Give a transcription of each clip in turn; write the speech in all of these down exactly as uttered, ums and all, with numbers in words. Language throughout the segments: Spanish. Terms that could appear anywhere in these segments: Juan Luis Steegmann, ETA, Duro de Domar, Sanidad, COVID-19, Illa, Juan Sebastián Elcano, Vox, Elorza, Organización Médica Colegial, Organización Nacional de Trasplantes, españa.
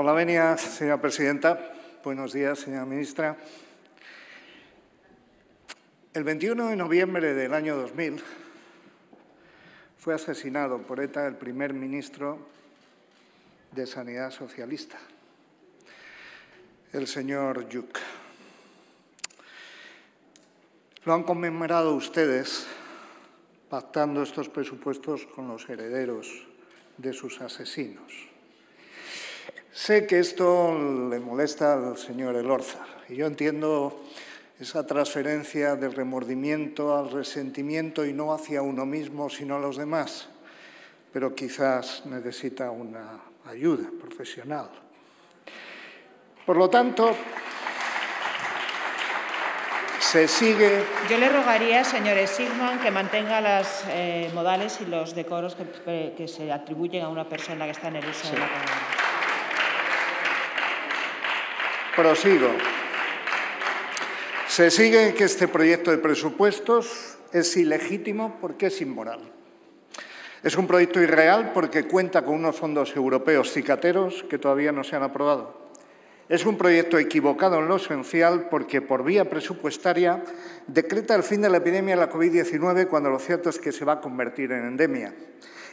Con la venia, señora presidenta, buenos días, señora ministra. El veintiuno de noviembre del año dos mil fue asesinado por ETA el primer ministro de Sanidad socialista, el señor Yuk. Lo han conmemorado ustedes pactando estos presupuestos con los herederos de sus asesinos. Sé que esto le molesta al señor Elorza y yo entiendo esa transferencia del remordimiento al resentimiento y no hacia uno mismo sino a los demás, pero quizás necesita una ayuda profesional. Por lo tanto, se sigue… Yo le rogaría, señor Steegmann, que mantenga las eh, modales y los decoros que, que se atribuyen a una persona que está en el uso sí. de la palabra. Prosigo. Se sigue que este proyecto de presupuestos es ilegítimo porque es inmoral. Es un proyecto irreal porque cuenta con unos fondos europeos cicateros que todavía no se han aprobado. Es un proyecto equivocado en lo esencial porque, por vía presupuestaria, decreta el fin de la epidemia de la COVID diecinueve cuando lo cierto es que se va a convertir en endemia.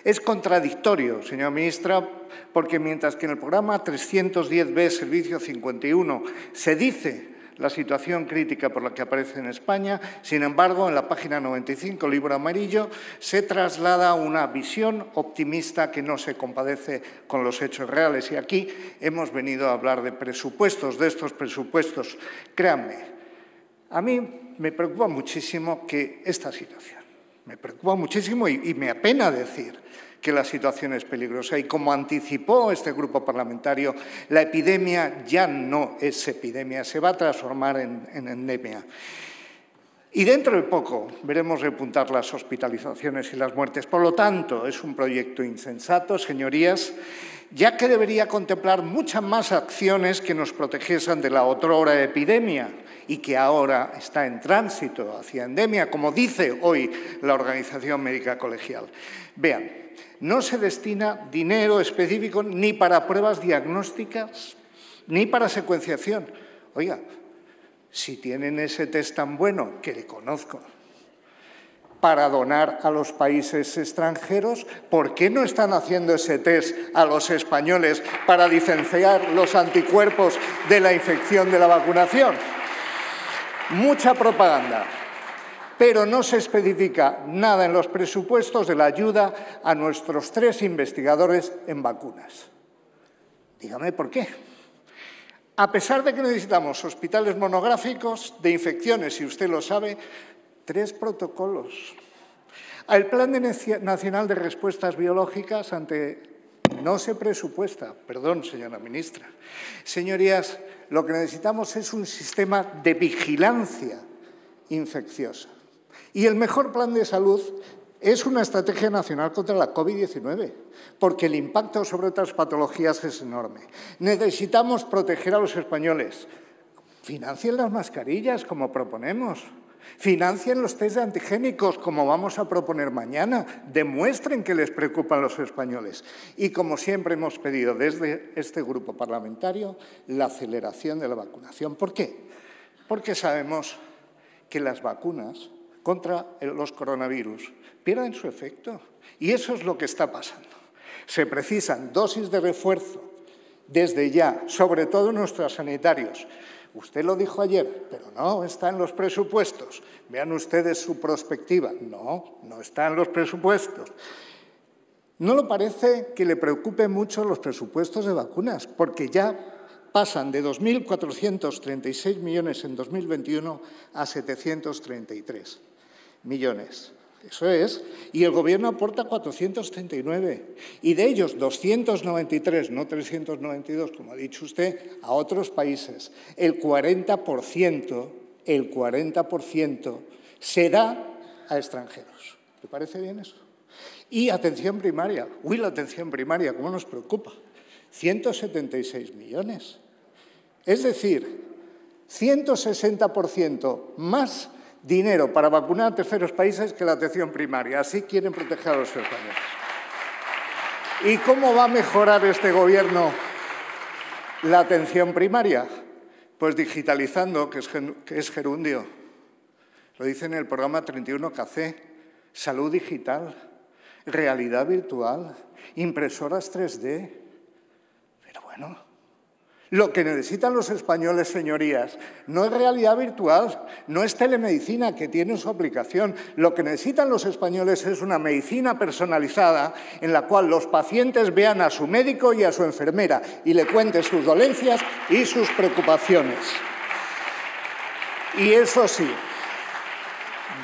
Es contradictorio, señora ministra, porque mientras que en el programa trescientos diez B, Servicio cincuenta y uno, se dice la situación crítica por la que aparece en España, sin embargo, en la página noventa y cinco, libro amarillo, se traslada una visión optimista que no se compadece con los hechos reales. Y aquí hemos venido a hablar de presupuestos, de estos presupuestos. Créanme, a mí me preocupa muchísimo que esta situación, me preocupa muchísimo y, y me apena decir que la situación es peligrosa y, como anticipó este grupo parlamentario, la epidemia ya no es epidemia, se va a transformar en, en endemia. Y dentro de poco veremos repuntar las hospitalizaciones y las muertes. Por lo tanto, es un proyecto insensato, señorías, ya que debería contemplar muchas más acciones que nos protegiesen de la otrora epidemia y que ahora está en tránsito hacia endemia, como dice hoy la Organización Médica Colegial. Vean. No se destina dinero específico ni para pruebas diagnósticas ni para secuenciación. Oiga, si tienen ese test tan bueno, que le conozco, para donar a los países extranjeros, ¿por qué no están haciendo ese test a los españoles para diferenciar los anticuerpos de la infección de la vacunación? Mucha propaganda. Pero no se especifica nada en los presupuestos de la ayuda a nuestros tres investigadores en vacunas. Dígame por qué. A pesar de que necesitamos hospitales monográficos de infecciones, y usted lo sabe, tres protocolos. Al Plan Nacional de Respuestas Biológicas ante… No se presupuesta, perdón, señora ministra. Señorías, lo que necesitamos es un sistema de vigilancia infecciosa. Y el mejor plan de salud es una estrategia nacional contra la COVID diecinueve, porque el impacto sobre otras patologías es enorme. Necesitamos proteger a los españoles. Financien las mascarillas, como proponemos. Financien los test de antigénicos, como vamos a proponer mañana. Demuestren que les preocupan los españoles. Y, como siempre hemos pedido desde este grupo parlamentario, la aceleración de la vacunación. ¿Por qué? Porque sabemos que las vacunas contra los coronavirus pierden su efecto. Y eso es lo que está pasando. Se precisan dosis de refuerzo desde ya, sobre todo nuestros sanitarios. Usted lo dijo ayer, pero no está en los presupuestos. Vean ustedes su perspectiva. No, no está en los presupuestos. No le parece que le preocupe mucho los presupuestos de vacunas, porque ya pasan de dos mil cuatrocientos treinta y seis millones en dos mil veintiuno a setecientos treinta y tres millones. Eso es. Y el Gobierno aporta cuatrocientos treinta y nueve. Y de ellos, doscientos noventa y tres, no trescientos noventa y dos, como ha dicho usted, a otros países. El cuarenta por ciento, el cuarenta por ciento se da a extranjeros. ¿Te parece bien eso? Y atención primaria. Uy, la atención primaria, ¿cómo nos preocupa? ciento setenta y seis millones. Es decir, ciento sesenta por ciento más dinero para vacunar a terceros países que la atención primaria. Así quieren proteger a los españoles. ¿Y cómo va a mejorar este Gobierno La atención primaria, pues digitalizando, que es, que es gerundio. Lo dice en el programa treinta y uno K C, salud digital, realidad virtual, impresoras tres D. Pero bueno, lo que necesitan los españoles, señorías, no es realidad virtual, no es telemedicina que tiene su aplicación. Lo que necesitan los españoles es una medicina personalizada en la cual los pacientes vean a su médico y a su enfermera y le cuenten sus dolencias y sus preocupaciones. Y eso sí,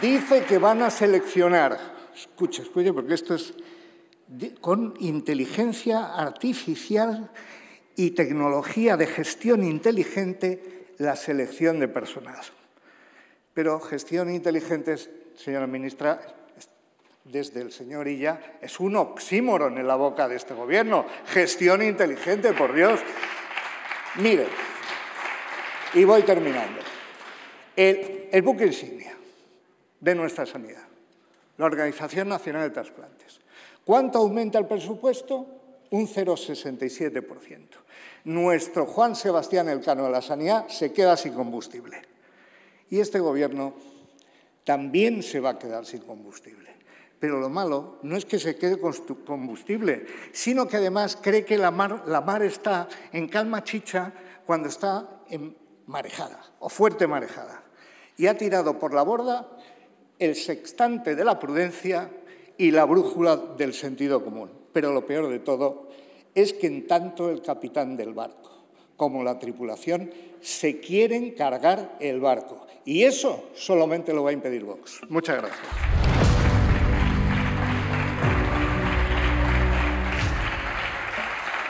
dice que van a seleccionar, escuche, escuche, porque esto es con inteligencia artificial y tecnología de gestión inteligente, la selección de personal. Pero gestión inteligente, señora ministra, desde el señor Illa, es un oxímoron en la boca de este gobierno. Gestión inteligente, por Dios. Mire, y voy terminando. El, el buque insignia de nuestra sanidad, la Organización Nacional de Trasplantes. ¿Cuánto aumenta el presupuesto? Un cero coma sesenta y siete por ciento. Nuestro Juan Sebastián Elcano de la Sanidad se queda sin combustible. Y este Gobierno también se va a quedar sin combustible. Pero lo malo no es que se quede con combustible, sino que además cree que la mar, la mar está en calma chicha cuando está en marejada o fuerte marejada. Y ha tirado por la borda el sextante de la prudencia y la brújula del sentido común. Pero lo peor de todo es que en tanto el capitán del barco como la tripulación se quieren cargar el barco. Y eso solamente lo va a impedir Vox. Muchas gracias.